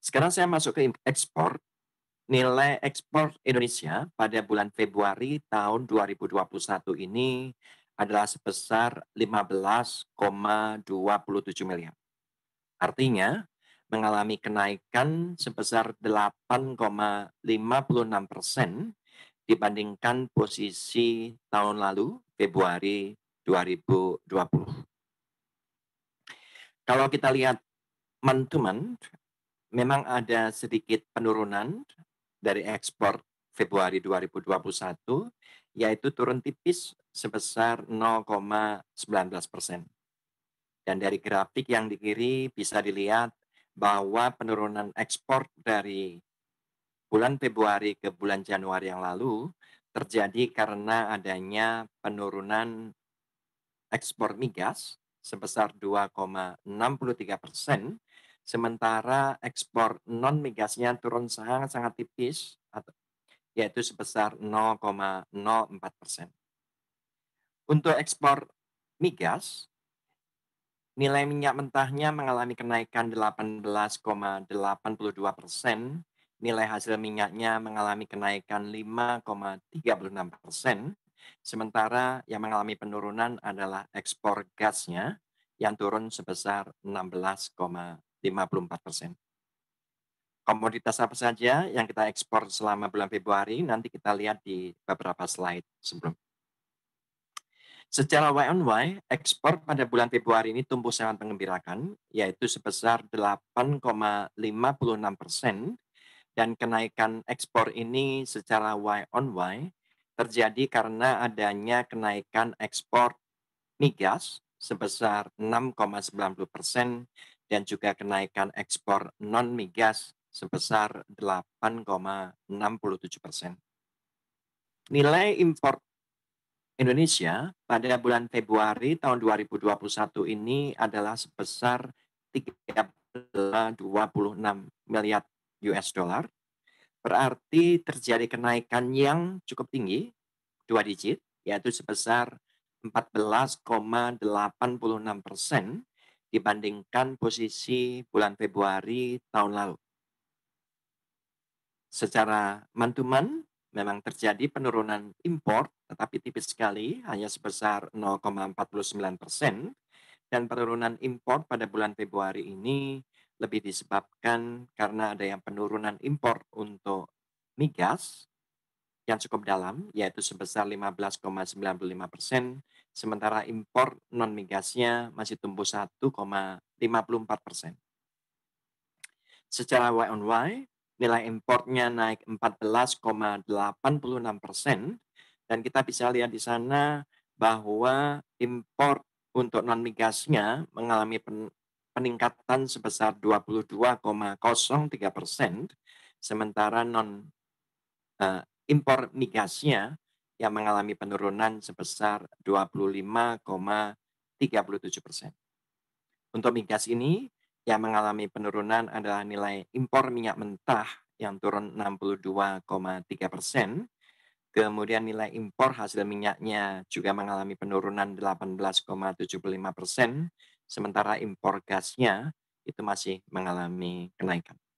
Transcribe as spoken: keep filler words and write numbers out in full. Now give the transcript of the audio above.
Sekarang saya masuk ke ekspor. Nilai ekspor Indonesia pada bulan Februari tahun dua ribu dua puluh satu ini adalah sebesar lima belas koma dua tujuh miliar. Artinya mengalami kenaikan sebesar delapan koma lima enam persen dibandingkan posisi tahun lalu Februari dua ribu dua puluh. Kalau kita lihat month to month, memang ada sedikit penurunan dari ekspor Februari dua ribu dua puluh satu, yaitu turun tipis sebesar nol koma satu sembilan persen. Dan dari grafik yang di kiri bisa dilihat bahwa penurunan ekspor dari bulan Februari ke bulan Januari yang lalu terjadi karena adanya penurunan ekspor migas sebesar dua koma enam tiga persen, sementara ekspor non-migasnya turun sangat-sangat tipis, yaitu sebesar nol koma nol empat persen. Untuk ekspor migas, nilai minyak mentahnya mengalami kenaikan delapan belas koma delapan dua persen, nilai hasil minyaknya mengalami kenaikan lima koma tiga enam persen, sementara yang mengalami penurunan adalah ekspor gasnya yang turun sebesar enam belas koma lima empat persen. Komoditas apa saja yang kita ekspor selama bulan Februari nanti kita lihat di beberapa slide sebelum. Secara Y on Y, ekspor pada bulan Februari ini tumbuh sangat mengembirakan, yaitu sebesar delapan koma lima enam persen, dan kenaikan ekspor ini secara Y on Y terjadi karena adanya kenaikan ekspor migas sebesar enam koma sembilan nol persen, dan juga kenaikan ekspor non-migas sebesar delapan koma enam tujuh persen. Nilai impor Indonesia pada bulan Februari tahun dua ribu dua puluh satu ini adalah sebesar tiga ratus dua puluh enam miliar U S dollar, berarti terjadi kenaikan yang cukup tinggi, dua digit, yaitu sebesar empat belas koma delapan enam persen, dibandingkan posisi bulan Februari tahun lalu. Secara month-to-month memang terjadi penurunan impor, tetapi tipis sekali, hanya sebesar nol koma empat sembilan persen, dan penurunan impor pada bulan Februari ini lebih disebabkan karena ada yang penurunan impor untuk migas yang cukup dalam, yaitu sebesar lima belas koma sembilan lima persen, sementara impor non-migasnya masih tumbuh satu koma lima empat persen. Secara Y on Y, nilai importnya naik empat belas koma delapan enam persen, dan kita bisa lihat di sana bahwa impor untuk non-migasnya mengalami peningkatan sebesar dua puluh dua koma nol tiga persen, sementara non uh, impor migasnya yang mengalami penurunan sebesar dua puluh lima koma tiga tujuh persen. Untuk migas ini, yang mengalami penurunan adalah nilai impor minyak mentah yang turun enam puluh dua koma tiga persen, kemudian nilai impor hasil minyaknya juga mengalami penurunan delapan belas koma tujuh lima persen, sementara impor gasnya itu masih mengalami kenaikan.